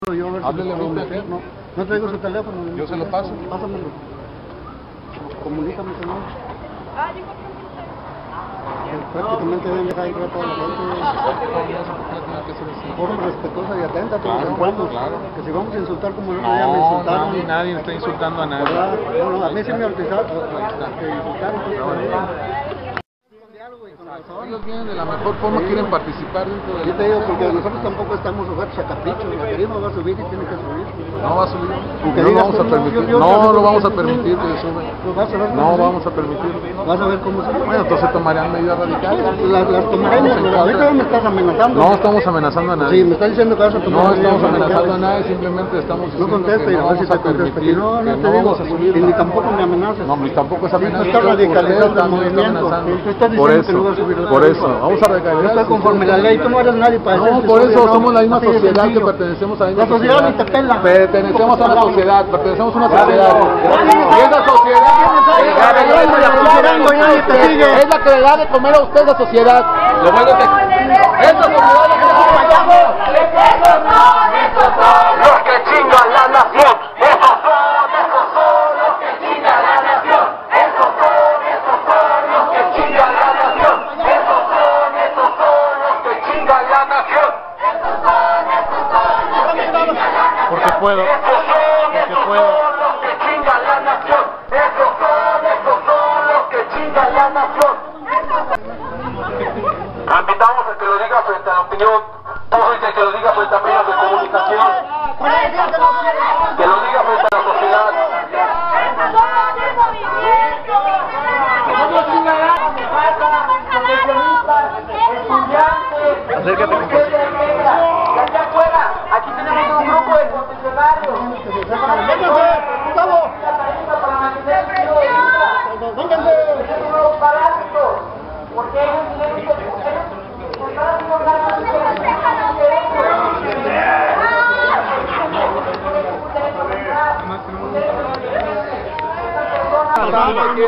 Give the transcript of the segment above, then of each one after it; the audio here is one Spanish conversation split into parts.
Háblele a la mujer, ¿no? No traigo su teléfono. Yo se lo paso. Pásamelo. Comunícame, señor. Prácticamente deben dejar ir a toda la gente. Forma respetuosa y atenta. Claro, claro. Que si vamos a insultar como el otro día me insultaron. No, nadie está insultando a nadie. Bueno, a mí sí me insultaron. Ellos vienen de la mejor forma, quieren participar dentro de... Yo te digo, porque nosotros tampoco estamos ofertos a capricho, la prima va a subir y tiene que subir. No va a subir, no lo vamos a permitir, no lo vamos a permitir que sube. No vamos a permitir. Vas a ver cómo sube. Bueno, entonces tomarán medidas radicales. Las tomaremos, pero ahorita me estás amenazando. No estamos amenazando a nadie. Sí, me estás diciendo que vas a tomar. No estamos amenazando a nadie, simplemente estamos diciendo que no vamos a permitir. No, no te digo, y ni tampoco me amenazas. No, ni tampoco es amenaza. Tú estás radicalizando el movimiento, tú estás diciendo que no vas a subir. Por eso, vamos a recargar. Está conforme la ley, tú no eres nadie para eso. No, por eso somos la misma sociedad, que pertenecemos a la misma sociedad. La sociedad te pela. Pertenecemos a la sociedad, pertenecemos a una sociedad. Y esa sociedad es la que le da de comer a usted la sociedad. Lo bueno que esa sociedad es la que le da de comer a usted. Esos son los que chingan la nación. Esos son los que chingan la nación. Esos son los que chingan la nación. Porque puedo, porque puedo. Invitamos a que lo diga frente a la opinión pública, que lo diga frente a medios de comunicación, que lo diga frente a la sociedad. Acércate con aquí tenemos un grupo de concesionarios.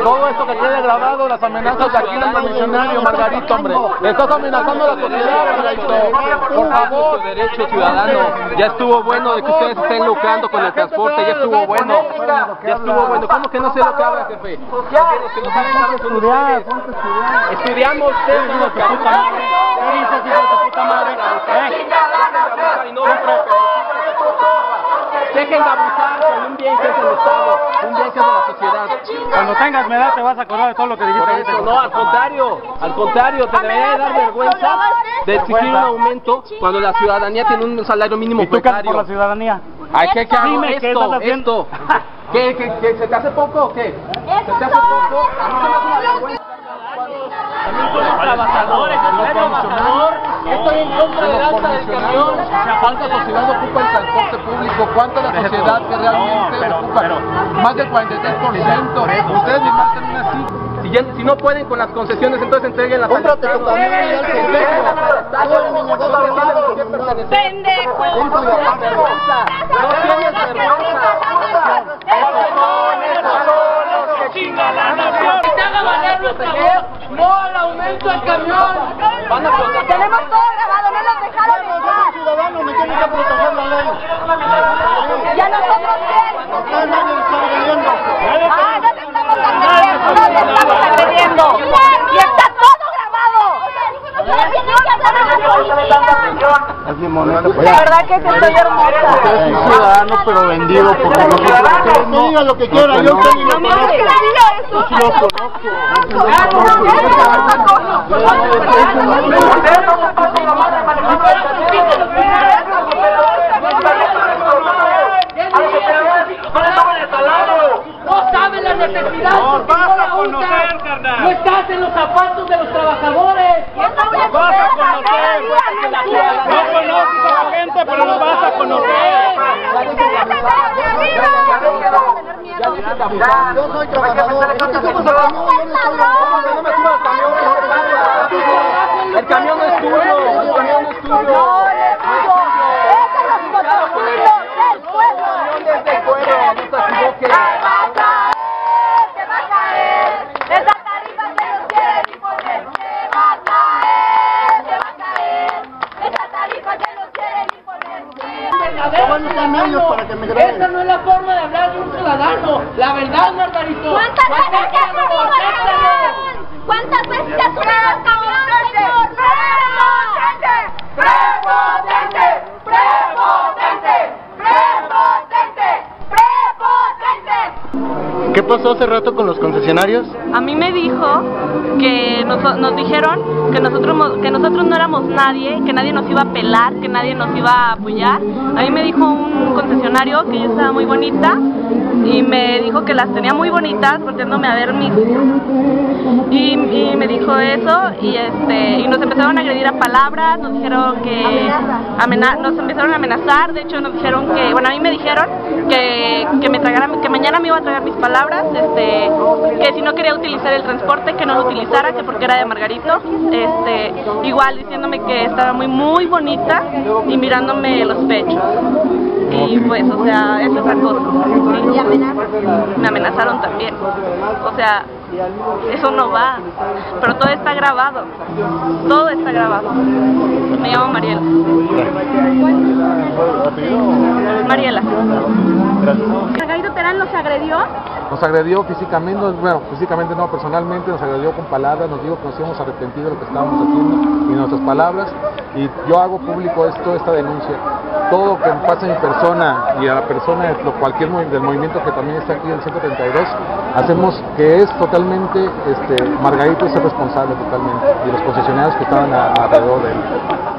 Todo esto que quede grabado, las amenazas de aquí en el comisionario, Margarito, hombre. Estás amenazando a la sociedad, Margarito. Por favor. Derecho ciudadano. Ya estuvo bueno de que ustedes estén lucrando con el transporte. Ya estuvo bueno. Ya estuvo bueno. ¿Cómo que no sé lo que habla, jefe? Estudiamos ustedes. Dejen de abusar con un bien que es el Estado, un bien que es de la sociedad. Cuando tengas mi edad te vas a acordar de todo lo que dijiste. No, al contrario, te debería dar vergüenza de exigir un aumento cuando la ciudadanía tiene un salario mínimo. ¿Y tú qué haces por la ciudadanía? ¿A qué hago esto? ¿Esto? ¿Qué? ¿Se te hace poco o qué? ¿Se te hace poco? Trabajadores, el trabajador, estoy en contra del alza del camión. ¿Cuánta sociedad ocupa el transporte público? ¿Cuánta la sociedad que realmente ocupa? Más del 43%. Ustedes me marcan una cifra. Si no pueden con las concesiones, entonces entreguen la palabra. ¡Pendejo! ¡No al aumento del camión! Tenemos todo grabado, no nos dejaron entrar. Ciudadanos me tienen que proteger la ley. Ya nosotros qué. No te estamos agrediendo. Y está todo grabado. Tienen que hablar a la policía. La verdad que estoy hermosa. Soy ciudadano pero vendido por los ciudadanos. No diga lo que quiera, yo soy loco. No saben la necesidad. No estás en los zapatos de los trabajadores. Los vas a conocer. No conoces a la gente, pero los vas a conocer. Yo soy trabajador. El camión es tuyo. El camión es tuyo. No, es tuyo. Es del pueblo. No te equivoques. Se va a caer. Esa tarifa que nos quieren imponer. Se va a caer. Esa tarifa que nos quieren imponer. ciudadano. Esa no es la forma de hablar de un ciudadano. La verdad, Margarito. ¿Cuántas veces te has unido, cabrón? ¿Cuántas veces te has unido, cabrón, señor? ¡Prepotente! ¡Prepotente! ¡Prepotente! ¡Prepotente! ¡Prepotente! ¿Qué pasó hace rato con los concesionarios? A mí me dijo que nos dijeron que nosotros no éramos nadie, que nadie nos iba a pelar, que nadie nos iba a apoyar. A mí me dijo un concesionario que yo estaba muy bonita y me dijo que las tenía muy bonitas volteándome a ver mis... Y me dijo eso y nos empezaron a agredir a palabras, nos dijeron que... nos empezaron a amenazar, de hecho nos dijeron que... Bueno, a mí me dijeron que mañana me iba a tragar mis palabras, que si no quería utilizar el transporte, que no lo utilizara, que porque era de Margarito, igual diciéndome que estaba muy bonita y mirándome los pechos. Y pues, o sea, eso es acoso. ¿Y amenazas? Me amenazaron también. O sea, eso no va. Pero todo está grabado. Todo está grabado. Me llamo Mariela. Mariela. Margarito Terán nos agredió. Nos agredió físicamente, bueno, físicamente no, personalmente nos agredió con palabras, nos dijo que nos íbamos arrepentidos de lo que estábamos haciendo y nuestras palabras. Y yo hago público esta denuncia. Todo lo que pasa a mi persona y a la persona del movimiento que también está aquí en el 132, hacemos que es totalmente, Margarito es el responsable totalmente, y los concesionarios que estaban alrededor de él.